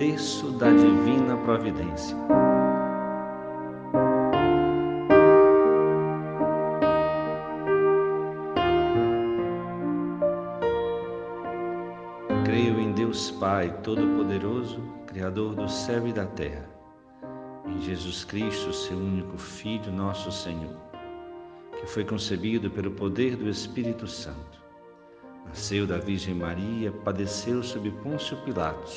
Terço da Divina Providência. Creio em Deus Pai Todo-Poderoso, Criador do céu e da terra, em Jesus Cristo, seu único Filho, nosso Senhor, que foi concebido pelo poder do Espírito Santo. Nasceu da Virgem Maria, padeceu sob Pôncio Pilatos,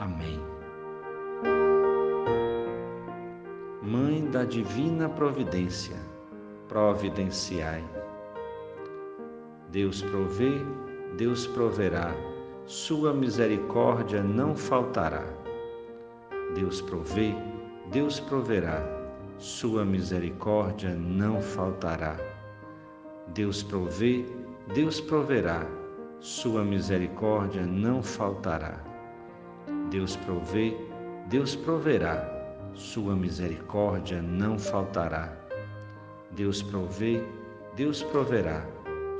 Amém. Mãe da Divina Providência, providenciai. Deus provê, Deus proverá, sua misericórdia não faltará. Deus provê, Deus proverá, sua misericórdia não faltará. Deus provê, Deus proverá, sua misericórdia não faltará. Deus provê, Deus proverá, sua misericórdia não faltará. Deus provê, Deus proverá,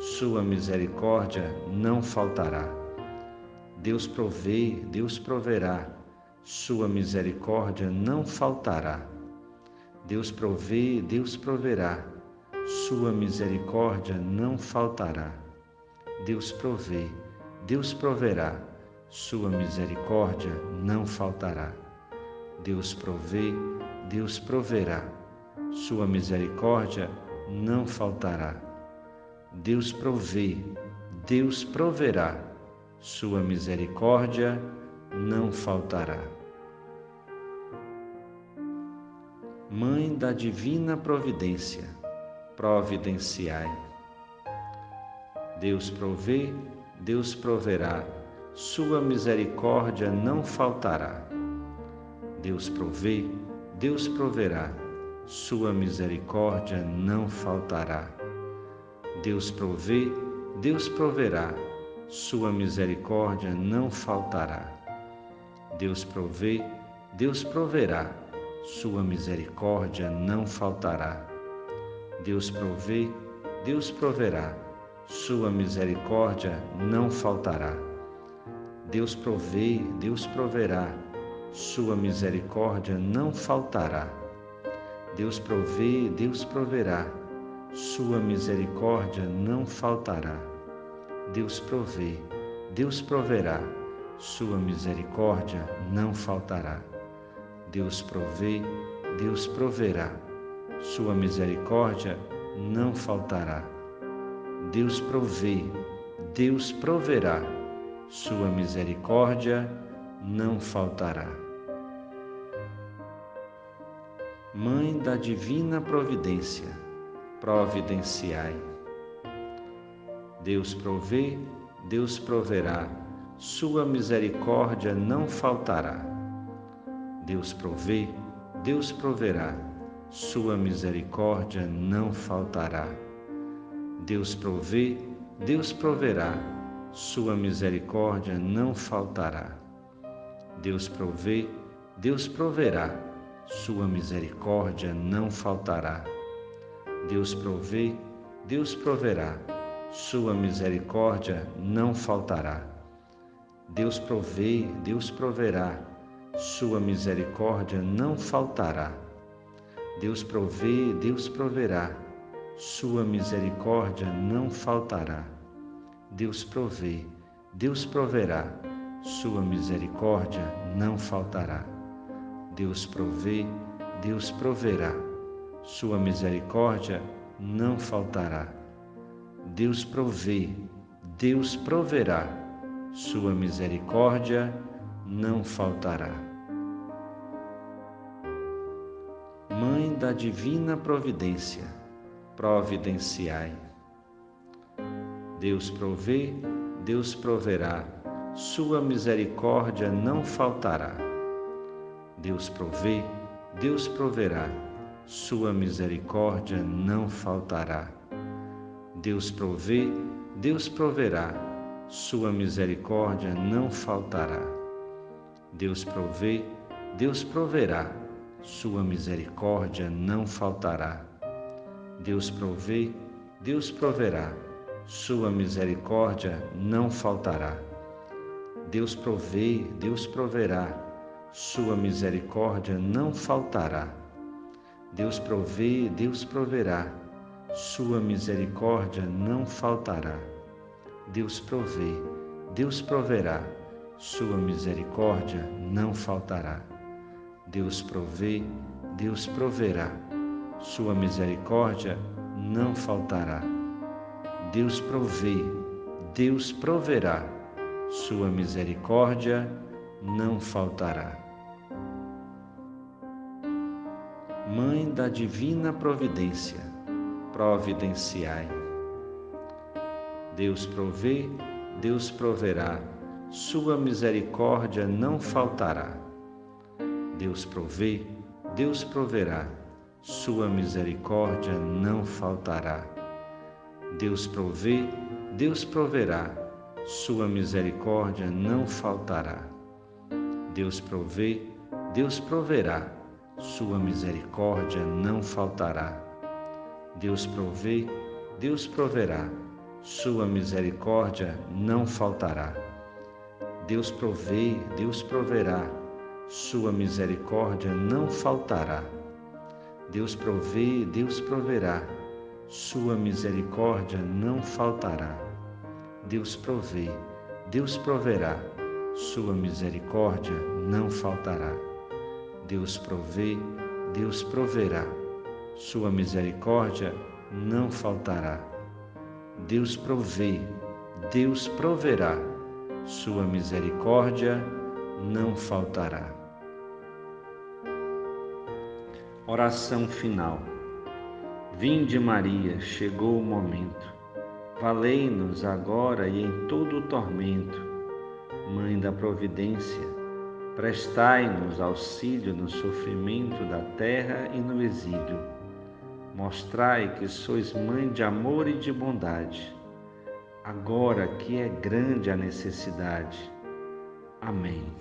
sua misericórdia não faltará. Deus provê, Deus proverá, sua misericórdia não faltará. Deus provê, Deus proverá, sua misericórdia não faltará. Deus provê, Deus proverá, sua misericórdia não faltará. Deus provê, Deus proverá, sua misericórdia não faltará. Deus provê, Deus proverá, sua misericórdia não faltará. Mãe da Divina Providência, providenciai. Deus provê, Deus proverá, sua misericórdia não faltará. Deus provê, Deus proverá, sua misericórdia não faltará. Deus provê, Deus proverá, sua misericórdia não faltará. Deus provê, Deus proverá, sua misericórdia não faltará. Deus provê, Deus proverá, sua misericórdia não faltará. Deus provê, Deus proverá, sua misericórdia não faltará. Deus provê, Deus proverá, sua misericórdia não faltará. Deus provê, Deus proverá, sua misericórdia não faltará. Deus provê, Deus proverá, sua misericórdia não faltará. Deus provê, Deus proverá, sua misericórdia não faltará. Mãe da Divina Providência, providenciai. Deus provê, Deus proverá, sua misericórdia não faltará. Deus provê, Deus proverá, sua misericórdia não faltará. Deus provê, Deus proverá, sua misericórdia não faltará. Deus provê, Deus proverá, sua misericórdia não faltará. Deus provê, Deus proverá, sua misericórdia não faltará. Deus provê, Deus proverá, sua misericórdia não faltará. Deus provê, Deus proverá, sua misericórdia não faltará. Deus provê, Deus proverá, sua misericórdia não faltará. Deus provê, Deus proverá, sua misericórdia não faltará. Deus provê, Deus proverá, sua misericórdia não faltará. Mãe da Divina Providência, providenciai. Deus provê, Deus proverá, sua misericórdia não faltará. Deus provê, Deus proverá, sua misericórdia não faltará. Deus provê, Deus proverá, sua misericórdia não faltará. Deus provê, Deus proverá, sua misericórdia não faltará. Deus provê, Deus proverá, sua misericórdia não faltará. Deus provê, Deus proverá, sua misericórdia não faltará. Deus provê, Deus proverá, sua misericórdia não faltará. Deus provê, Deus proverá, sua misericórdia não faltará. Deus provê, Deus proverá, sua misericórdia não faltará. Deus provê, Deus proverá, sua misericórdia não faltará. Mãe da Divina Providência, providenciai. Deus provê, Deus proverá, sua misericórdia não faltará. Deus provê, Deus proverá, sua misericórdia não faltará. Deus provê, Deus proverá, sua misericórdia não faltará. Deus provê, Deus proverá, sua misericórdia não faltará. Deus provê, Deus proverá, sua misericórdia não faltará. Deus provê, Deus proverá, sua misericórdia não faltará. Deus provê, Deus proverá, sua misericórdia não faltará. Deus provê, Deus proverá, sua misericórdia não faltará. Deus provê, Deus proverá, sua misericórdia não faltará. Deus provê, Deus proverá, sua misericórdia não faltará. Oração final. Vinde, Maria, chegou o momento. Valei-nos agora e em todo o tormento. Mãe da Providência, prestai-nos auxílio no sofrimento da terra e no exílio. Mostrai que sois mãe de amor e de bondade, agora que é grande a necessidade. Amém.